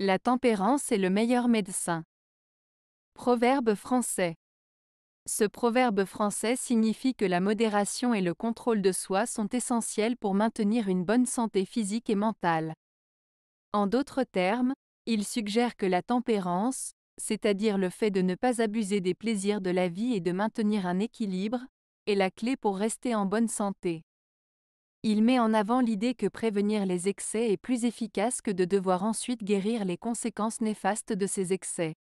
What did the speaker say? La tempérance est le meilleur médecin. Proverbe français. Ce proverbe français signifie que la modération et le contrôle de soi sont essentiels pour maintenir une bonne santé physique et mentale. En d'autres termes, il suggère que la tempérance, c'est-à-dire le fait de ne pas abuser des plaisirs de la vie et de maintenir un équilibre, est la clé pour rester en bonne santé. Il met en avant l'idée que prévenir les excès est plus efficace que de devoir ensuite guérir les conséquences néfastes de ces excès.